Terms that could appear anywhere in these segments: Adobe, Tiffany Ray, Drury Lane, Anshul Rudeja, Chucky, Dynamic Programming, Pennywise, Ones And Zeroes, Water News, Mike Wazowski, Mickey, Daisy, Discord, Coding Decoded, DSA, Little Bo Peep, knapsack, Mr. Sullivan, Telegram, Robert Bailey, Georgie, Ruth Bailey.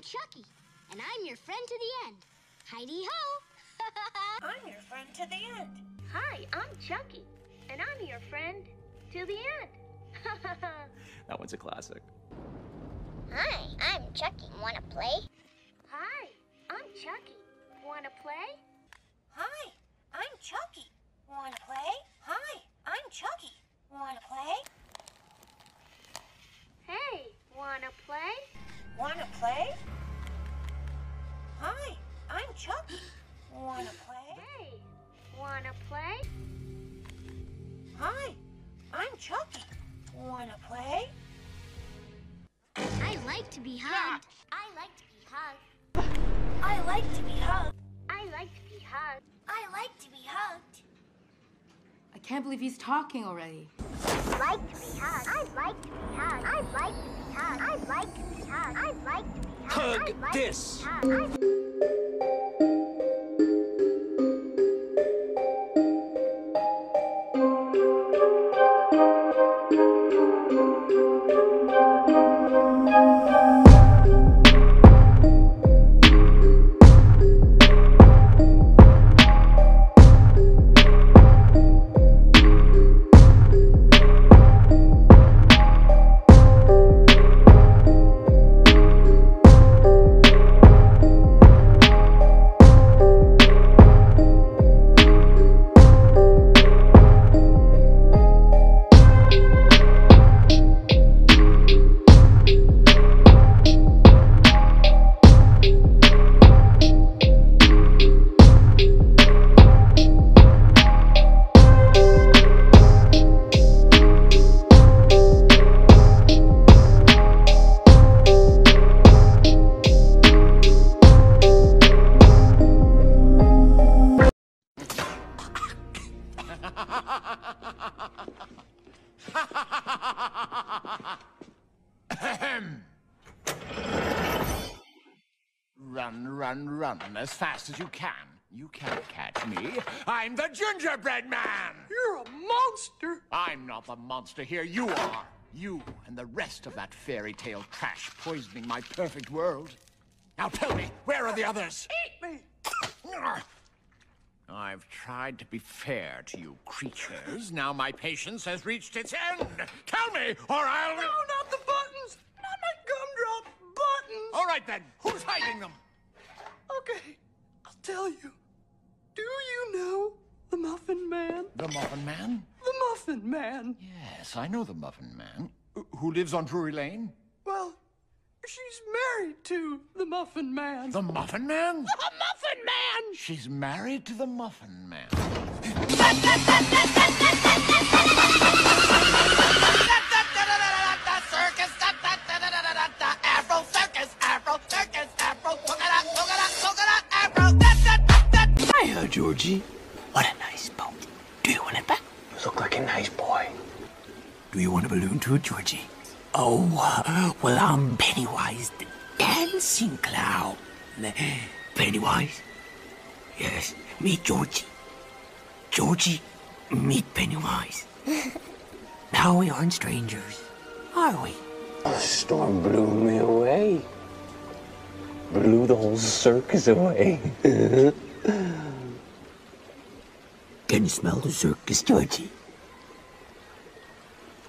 I'm Chucky, and I'm your friend to the end. Hidey-ho! I'm your friend to the end. Hi, I'm Chucky, and I'm your friend to the end. That one's a classic. Hi, I'm Chucky. Wanna play? Hi, I'm Chucky. Wanna play? Hi, I'm Chucky. Wanna play? Hi, I'm Chucky. Wanna play? Hey, wanna play? Wanna play? Hi, I'm Chucky. Wanna play? Hey, wanna play? Hi, I'm Chucky. Wanna play? I like to be hugged. I like to be hugged. I like to be hugged. I like to be hugged. I like to be hugged. I can't believe he's talking already. I like to be hugged. I like to be hugged. I like to be hugged. I like to be hugged. I like to be hugged. Hug this. As fast as you can. You can't catch me. I'm the gingerbread man! You're a monster! I'm not the monster here, you are! You and the rest of that fairy tale trash poisoning my perfect world. Now tell me, where are the others? Eat me! I've tried to be fair to you creatures. Now my patience has reached its end. Tell me, or I'll... No, not the buttons! Not my gumdrop buttons! All right then, who's hiding them? Okay, I'll tell you. Do you know the Muffin Man? The Muffin Man? The Muffin Man. Yes, I know the Muffin Man. Who lives on Drury Lane? Well, she's married to the Muffin Man. The Muffin Man? The Muffin Man! She's married to the Muffin Man. Circus! Afro Circus! Afro Circus! Afro Circus! Hi, Georgie. What a nice boat. Do you want it back? You look like a nice boy. Do you want a balloon too, Georgie? Oh, well, I'm Pennywise the dancing clown. Pennywise? Yes, meet Georgie. Georgie, meet Pennywise. Now we aren't strangers, are we? The storm blew me away. Blew the whole circus away. Can you smell the circus, Georgie?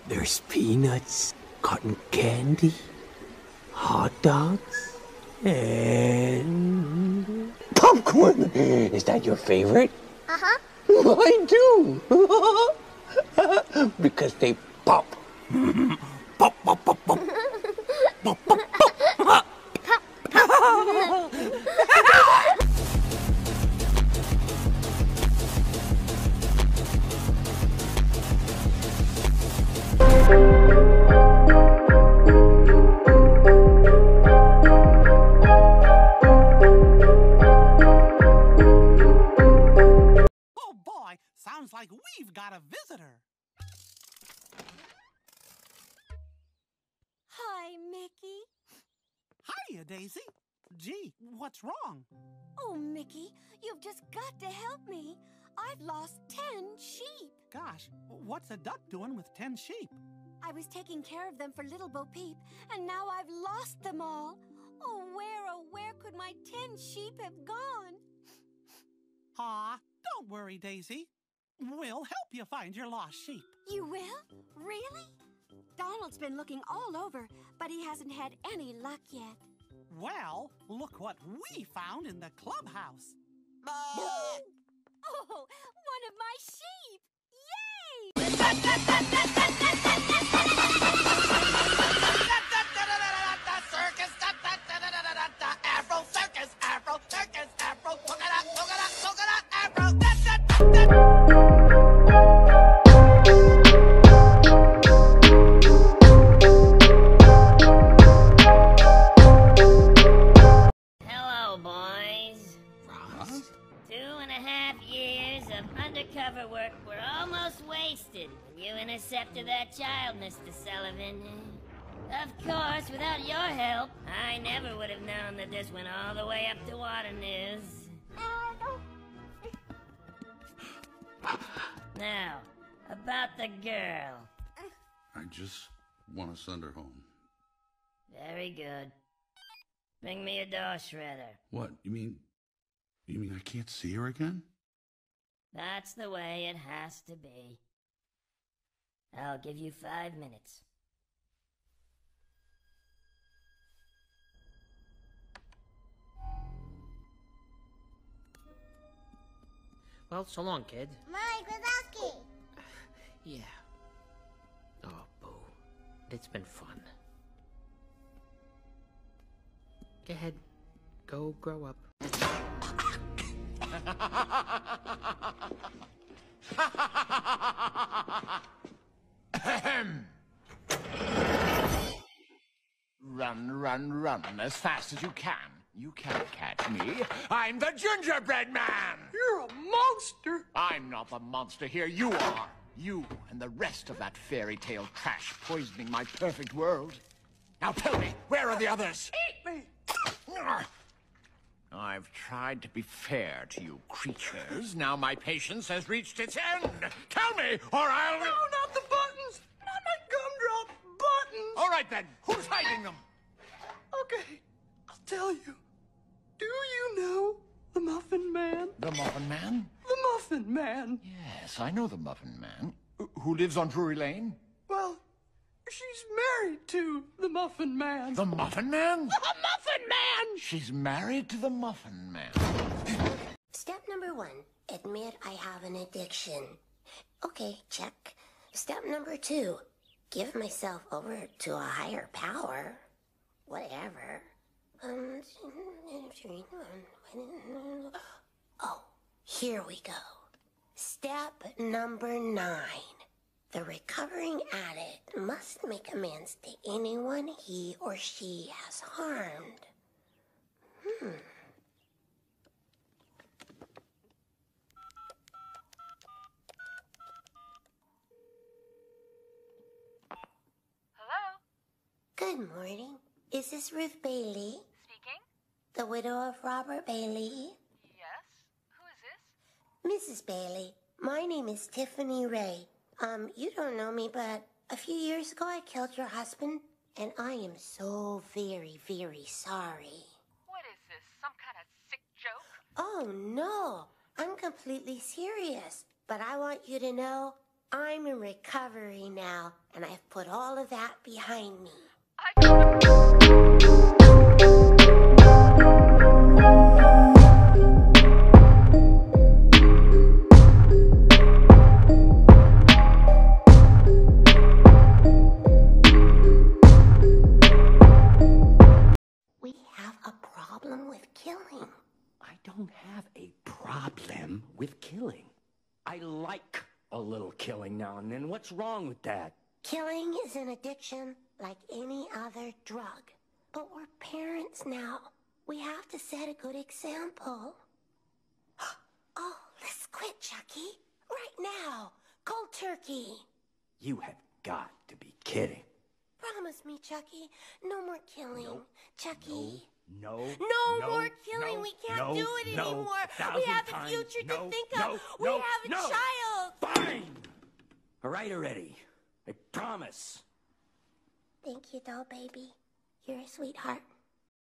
There's peanuts, cotton candy, hot dogs, and... popcorn! Is that your favorite? Uh-huh. I do! Because they pop. Pop, pop, pop, pop. Pop, pop, pop. Oh boy, sounds like we've got a visitor. Hi, Mickey. Hiya, Daisy. Gee, what's wrong? Oh, Mickey, you've just got to help me. I've lost 10 sheep. Gosh, what's a duck doing with 10 sheep? I was taking care of them for Little Bo Peep, and now I've lost them all. Oh, where my 10 sheep have gone. Aw, don't worry, Daisy. We'll help you find your lost sheep. You will? Really? Donald's been looking all over, but he hasn't had any luck yet. Well, look what we found in the clubhouse. Oh, one of my sheep! After that child, Mr. Sullivan. Of course, without your help, I never would have known that this went all the way up to Water News. Now, about the girl. I just want to send her home. Very good. Bring me a door shredder. What? You mean I can't see her again? That's the way it has to be. I'll give you 5 minutes. Well, so long, kid. Mike Wazowski! Yeah. Oh, boo. It's been fun. Go ahead. Go grow up. Run, run, run as fast as you can. You can't catch me. I'm the gingerbread man. You're a monster. I'm not the monster here. You are. You and the rest of that fairy tale trash poisoning my perfect world. Now tell me, where are the others? Eat me. I've tried to be fair to you creatures. Now my patience has reached its end. Tell me, or I'll... No, not the buttons. Not my gumdrop buttons. All right, then. Who's hiding them? Okay, I'll tell you. Do you know the Muffin Man? The Muffin Man? The Muffin Man. Yes, I know the Muffin Man. Who lives on Drury Lane? Well, she's married to the Muffin Man. The Muffin Man? The Muffin Man! She's married to the Muffin Man. Step number 1, admit I have an addiction. Okay, check. Step number 2, give myself over to a higher power. Whatever. Oh, here we go. Step number 9. The recovering addict must make amends to anyone he or she has harmed. Hello? Good morning. Is this Ruth Bailey? Speaking. The widow of Robert Bailey? Yes. Who is this? Mrs. Bailey, my name is Tiffany Ray. You don't know me, but a few years ago I killed your husband, and I am so very, very sorry. What is this, some kind of sick joke? Oh, no, I'm completely serious, but I want you to know I'm in recovery now, and I've put all of that behind me. What's wrong with that? Killing is an addiction like any other drug. But we're parents now. We have to set a good example. Oh, let's quit, Chucky. Right now. Cold turkey. You have got to be kidding. Promise me, Chucky. No more killing. No, Chucky. No more killing. No, we can't do it anymore. We have a future to think of. We have a child. Fine! All right already. I promise. Thank you, doll baby. You're a sweetheart.